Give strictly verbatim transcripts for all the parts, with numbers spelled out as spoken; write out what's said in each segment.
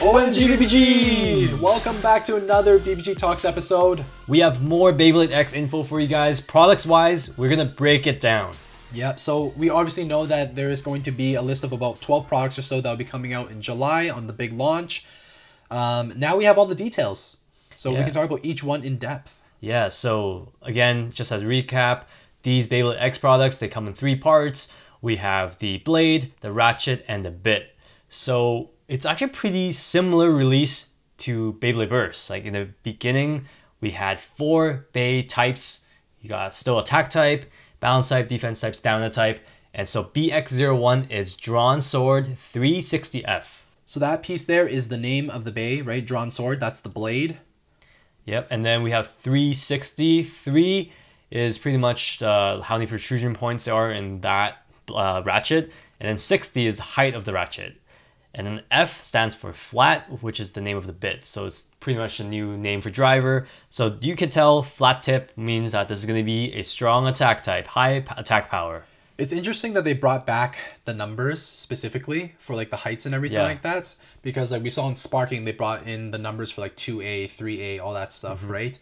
O M G B B G! Welcome back to another B B G Talks episode. We have more Beyblade X info for you guys. Products wise, we're gonna break it down. Yep, so we obviously know that there is going to be a list of about twelve products or so that'll be coming out in July on the big launch. Um, now we have all the details, so yeah. we can talk about each one in depth. Yeah, so again, just as a recap, these Beyblade X products, they come in three parts. We have the blade, the ratchet, and the bit. So it's actually a pretty similar release to Beyblade Burst. Like in the beginning, we had four Bey types. You got still attack type, balance type, defense type, stamina type. And so B X zero one is Drawn Sword three sixty F. So that piece there is the name of the Bey, right? Drawn Sword, that's the blade. Yep, and then we have three sixty-three is pretty much uh, how many protrusion points there are in that uh, ratchet. And then sixty is the height of the ratchet. And then F stands for flat, which is the name of the bit. So it's pretty much a new name for driver. So you can tell flat tip means that this is going to be a strong attack type, high attack power. It's interesting that they brought back the numbers specifically for like the heights and everything yeah. like that. Because like we saw in Sparking, they brought in the numbers for like two A, three A, all that stuff, mm-hmm. right?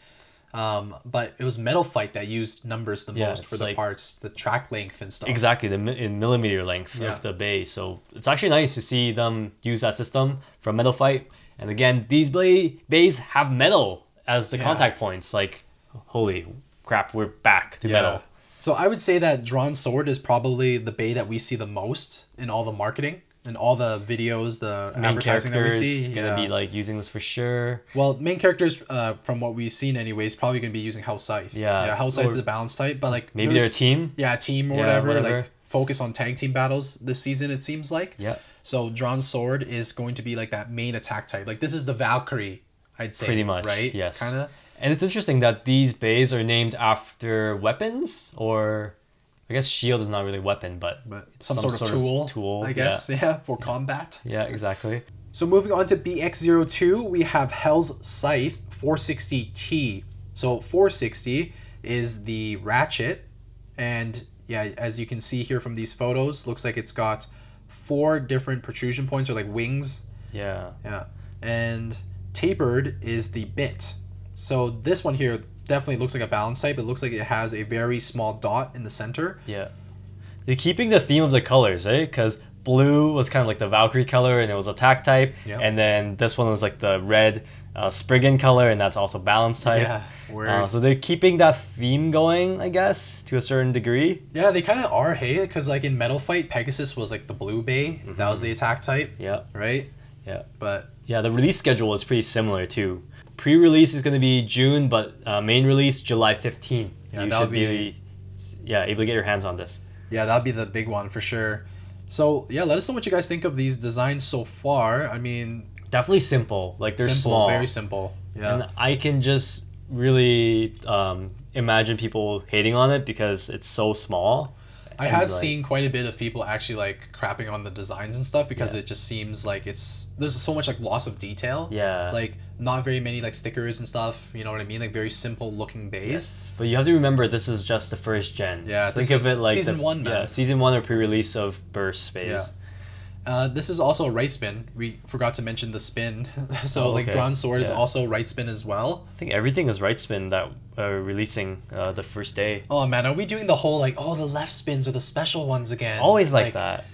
Um, but it was Metal Fight that used numbers the yeah, most for the like, parts, the track length and stuff. Exactly, the mi in millimeter length yeah. of the Bey. So it's actually nice to see them use that system from Metal Fight. And again, these Beys have metal as the yeah. contact points. Like, holy crap, we're back to yeah. metal. So I would say that Drawn Sword is probably the Bey that we see the most in all the marketing. And all the videos, the main advertising that we see, gonna yeah. be like using this for sure. Well, main characters, uh, from what we've seen, anyways, probably gonna be using Hell Scythe. Yeah, yeah Hell Scythe is the balance type, but like maybe they're a team. Yeah, a team or yeah, whatever. whatever. Like focus on tag team battles this season, it seems like. Yeah. So Drawn Sword is going to be like that main attack type. Like this is the Valkyrie, I'd say. Pretty much. Right. Yes. Kind of. And it's interesting that these Beys are named after weapons or. I guess shield is not really a weapon, but, but some, some sort, sort of tool, of tool I guess, yeah, yeah for yeah. combat. Yeah, exactly. So moving on to B X zero two, we have Hell's Scythe four sixty T. So four sixty is the ratchet. And yeah, as you can see here from these photos, looks like it's got four different protrusion points or like wings. Yeah. Yeah. And tapered is the bit. So this one here, definitely looks like a balance type. It looks like it has a very small dot in the center. Yeah. They're keeping the theme of the colors, right? Because blue was kind of like the Valkyrie color and it was attack type. Yep. And then this one was like the red uh, Spriggan color and that's also balance type. Yeah, weird. Uh, so they're keeping that theme going, I guess, to a certain degree. Yeah, they kind of are, hey? Because like in Metal Fight, Pegasus was like the blue Bey. Mm-hmm. That was the attack type. Yeah. Right? Yeah. But yeah, the release schedule is pretty similar too. Pre-release is going to be June, but uh, main release July fifteenth. Yeah, you should be, be yeah, able to get your hands on this. Yeah, that'll be the big one for sure. So yeah, let us know what you guys think of these designs so far. I mean, definitely simple. Like they're simple, small, very simple. Yeah, and I can just really um, imagine people hating on it because it's so small. I have like, seen quite a bit of people actually like crapping on the designs and stuff because yeah. it just seems like it's there's so much like loss of detail. Yeah, like not very many like stickers and stuff. You know what I mean? Like very simple looking Beys. Yes. But you have to remember this is just the first gen. Yeah, so think of it like season the, one. Man. Yeah, season one or pre-release of Burst Beys. Yeah. Uh, this is also a right spin. We forgot to mention the spin. So oh, okay. like Drawn Sword yeah. is also right spin as well. I think everything is right spin that are releasing uh, the first day. Oh man, are we doing the whole like oh the left spins are the special ones again? It's always like, like that.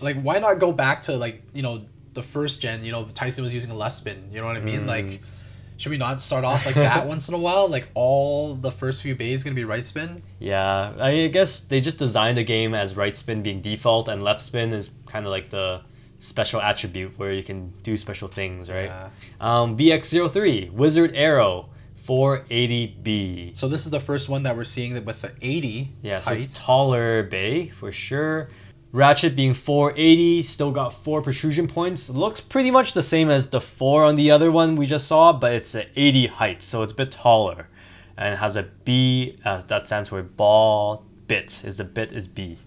Like why not go back to like you know the first gen? You know Tyson was using a left spin. You know what I mean? Mm. Like should we not start off like that once in a while? Like all the first few bays gonna be right spin? Yeah, I mean, I guess they just designed the game as right spin being default and left spin is kind of like the special attribute where you can do special things, right? Yeah. Um, B X zero three, Wizard Arrow, four eighty B. So this is the first one that we're seeing that with the eighty Yeah, so height. It's taller Bey for sure. Ratchet being four eighty, still got four protrusion points. Looks pretty much the same as the four on the other one we just saw, but it's an eighty height, so it's a bit taller. And it has a B, uh, that stands for ball bit, is the bit is B.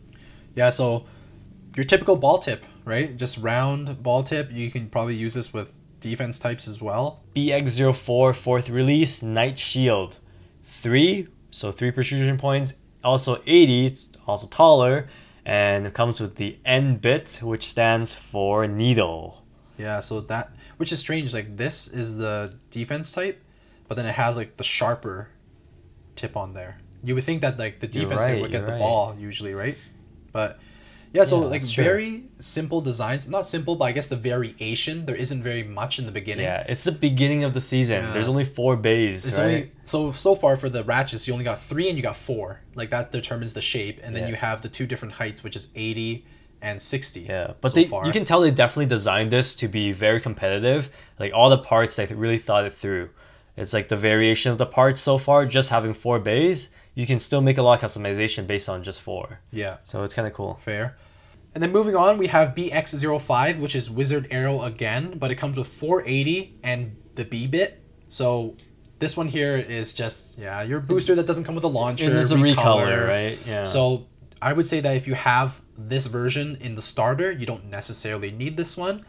Yeah, so your typical ball tip, right? Just round ball tip. You can probably use this with defense types as well. B X zero four, fourth release, Knight Shield. Three, so three protrusion points. Also eighty, it's also taller. And it comes with the N bit, which stands for needle. Yeah, so that, which is strange, like this is the defense type, but then it has like the sharper tip on there. You would think that like the defense right, type would get the right. ball usually, right? But yeah, so yeah, like very true. simple designs. Not simple, but I guess the variation, there isn't very much in the beginning. Yeah, it's the beginning of the season. Yeah. There's only four bays, There's right? Only, so, so far for the ratchets, you only got three and you got four. Like that determines the shape. And then yeah. you have the two different heights, which is eighty and sixty. Yeah, but so they, far. you can tell they definitely designed this to be very competitive. Like all the parts, they really thought it through. It's like the variation of the parts so far, just having four bays, you can still make a lot of customization based on just four. Yeah. So it's kind of cool. Fair. And then moving on, we have B X zero five, which is Wizard Arrow again, but it comes with four eighty and the B-bit. So this one here is just, yeah, your booster that doesn't come with a launcher. It is a recolor, right? Yeah. So I would say that if you have this version in the starter, you don't necessarily need this one.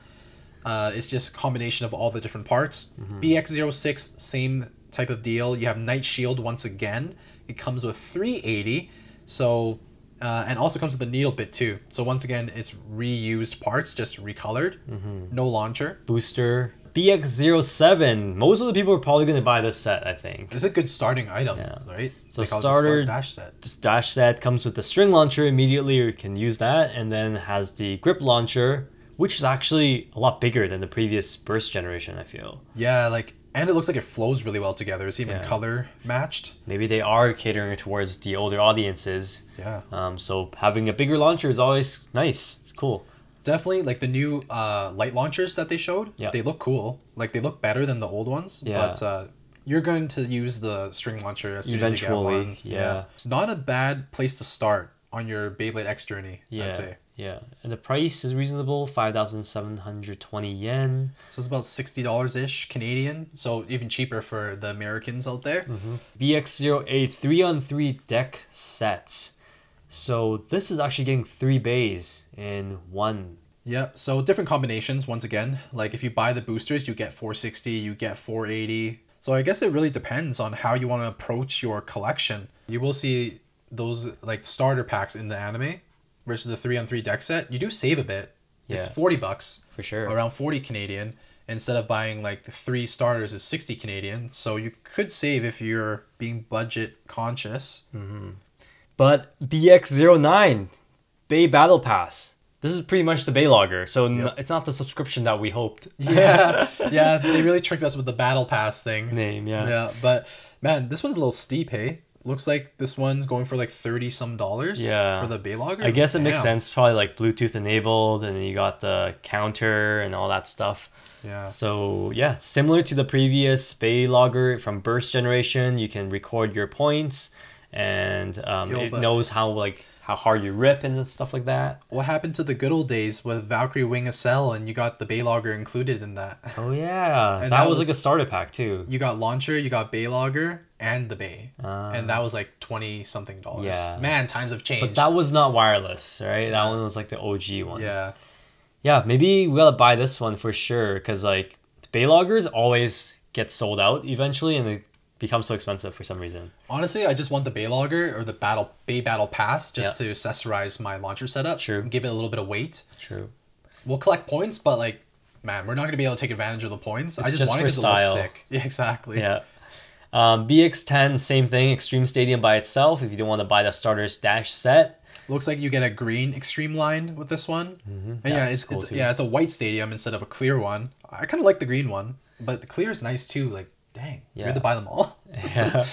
Uh, it's just a combination of all the different parts. Mm-hmm. B X zero six, same type of deal. You have Knight Shield once again. It comes with three eighty. So... Uh, and also comes with a needle bit too. So once again, it's reused parts, just recolored. Mm-hmm. No launcher. Booster. B X zero seven. Most of the people are probably going to buy this set, I think. It's a good starting item, yeah. right? So like starter start dash set. Just dash set comes with the string launcher immediately. You can use that, and then has the grip launcher, which is actually a lot bigger than the previous Burst generation, I feel. Yeah, like. And it looks like it flows really well together. It's even yeah. color matched. Maybe they are catering towards the older audiences. Yeah. Um, so having a bigger launcher is always nice. It's cool. Definitely, like the new uh, light launchers that they showed, yeah. they look cool. Like they look better than the old ones. Yeah. But uh, you're going to use the string launcher as soon Eventually, as you get one. Yeah. yeah. Not a bad place to start on your Beyblade X journey, yeah. I'd say. Yeah, and the price is reasonable, five thousand seven hundred twenty yen. So it's about sixty dollars-ish Canadian, so even cheaper for the Americans out there. Mm-hmm. B X zero eight, three on three deck sets. So this is actually getting three bays in one. Yeah, so different combinations, once again. Like if you buy the boosters, you get four sixty, you get four eighty. So I guess it really depends on how you want to approach your collection. You will see those like starter packs in the anime. Versus the three on three deck set, you do save a bit. Yeah. It's forty bucks for sure, around forty Canadian. Instead of buying like three starters, is sixty Canadian. So you could save if you're being budget conscious. Mm-hmm. But B X zero nine, Bay Battle Pass. This is pretty much the Baylogger, so yep. it's not the subscription that we hoped. Yeah, yeah, they really tricked us with the Battle Pass thing name. Yeah, yeah, but man, this one's a little steep, hey. Looks like this one's going for like thirty some dollars yeah. for the Baylogger. I guess it Damn. makes sense. Probably like Bluetooth enabled, and you got the counter and all that stuff. Yeah. So yeah, similar to the previous Baylogger from Burst generation, you can record your points, and um, Yo, it knows how like how hard you rip and stuff like that. What happened to the good old days with Valkyrie Wing S L, and you got the Baylogger included in that? Oh yeah, that, that was like a starter pack too. You got launcher, you got Baylogger. And the bay, uh, and that was like twenty something dollars. Yeah, man, times have changed. But that was not wireless, right? That one was like the O G one. Yeah, yeah. Maybe we gotta buy this one for sure, because like Bayloggers always get sold out eventually, and they become so expensive for some reason. Honestly, I just want the Baylogger or the battle Bay Battle Pass just yeah. to accessorize my launcher setup. True. Give it a little bit of weight. True. We'll collect points, but like, man, we're not gonna be able to take advantage of the points. It's I just, just want it to look sick. Yeah, exactly. Yeah. Um, B X ten, same thing, Xtreme Stadium by itself, if you don't want to buy the starter's dash set. Looks like you get a green Xtreme line with this one. Mm-hmm. And yeah, it's, cool it's yeah, it's a white stadium instead of a clear one. I kind of like the green one, but the clear is nice too. Like, dang, yeah. you had to buy them all. yeah.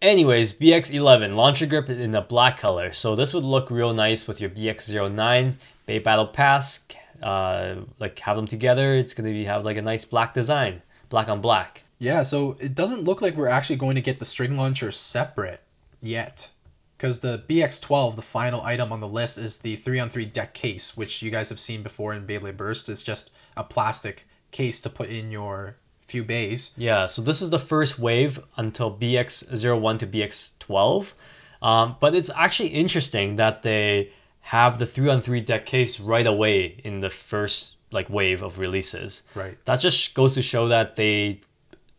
Anyways, B X eleven, launcher grip in a black color. So this would look real nice with your B X zero nine, Bay Battle Pass, uh, like have them together. It's going to be have like a nice black design, black on black. Yeah, so it doesn't look like we're actually going to get the string launcher separate yet, because the B X twelve, the final item on the list, is the three on three deck case, which you guys have seen before in Beyblade Burst. It's just a plastic case to put in your few bays. Yeah, so this is the first wave until B X zero one to B X twelve, um, but it's actually interesting that they have the three on three deck case right away in the first like wave of releases. Right. That just goes to show that they...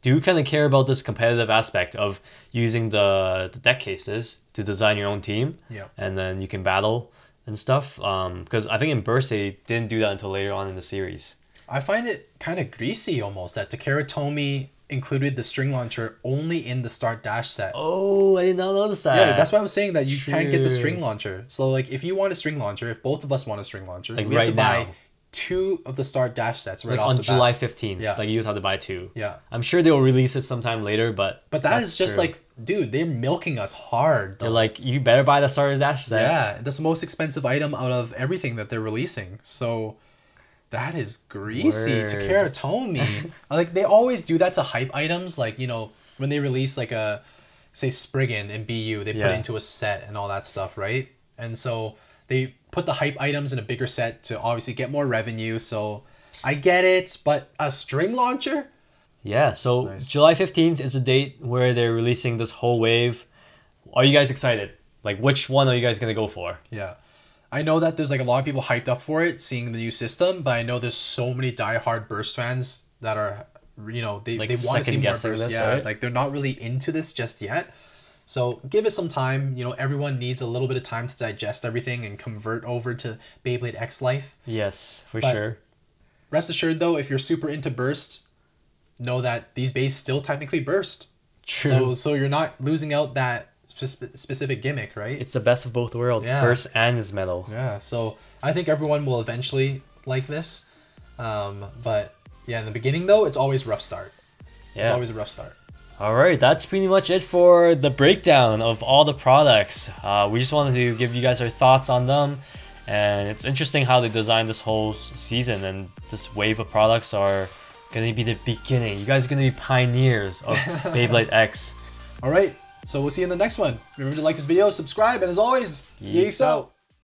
do kind of care about this competitive aspect of using the, the deck cases to design your own team. Yeah. And then you can battle and stuff. Because um, I think in Burst, they didn't do that until later on in the series. I find it kind of greasy almost that Takara Tomy included the string launcher only in the start dash set. Oh, I did not notice that. Yeah, that's why I was saying that you True. can't get the string launcher. So like if you want a string launcher, if both of us want a string launcher, like we right have to now. buy two of the start dash sets right like off on the July fifteenth. Yeah. Like you'd have to buy two. Yeah. I'm sure they'll release it sometime later, but But that is just true. like, dude, they're milking us hard. Though. They're like, you better buy the start dash set. Yeah, that's the most expensive item out of everything that they're releasing. So that is greasy. Takara Tomy. Like they always do that to hype items. Like, you know, when they release like a, say Spriggan in B U, they yeah. put it into a set and all that stuff, right? And so they put the hype items in a bigger set to obviously get more revenue. So I get it, but a string launcher? Yeah, so nice. July fifteenth is a date where they're releasing this whole wave. Are you guys excited? Like which one are you guys gonna go for? Yeah. I know that there's like a lot of people hyped up for it, seeing the new system, but I know there's so many diehard Burst fans that are, you know, they, like they want to see more Burst. This, yeah, right? Like they're not really into this just yet. So give it some time. You know, everyone needs a little bit of time to digest everything and convert over to Beyblade X life. Yes, for but sure. Rest assured though, if you're super into Burst, know that these bays still technically burst. True. So, so you're not losing out that specific gimmick, right? It's the best of both worlds, yeah. Burst and his metal. Yeah, so I think everyone will eventually like this. Um, but yeah, in the beginning though, it's always a rough start. Yeah. It's always a rough start. Alright, that's pretty much it for the breakdown of all the products. Uh, we just wanted to give you guys our thoughts on them. And it's interesting how they designed this whole season, and this wave of products are going to be the beginning. You guys are going to be pioneers of Beyblade X. Alright. So we'll see you in the next one. Remember to like this video, subscribe, and as always, peace out.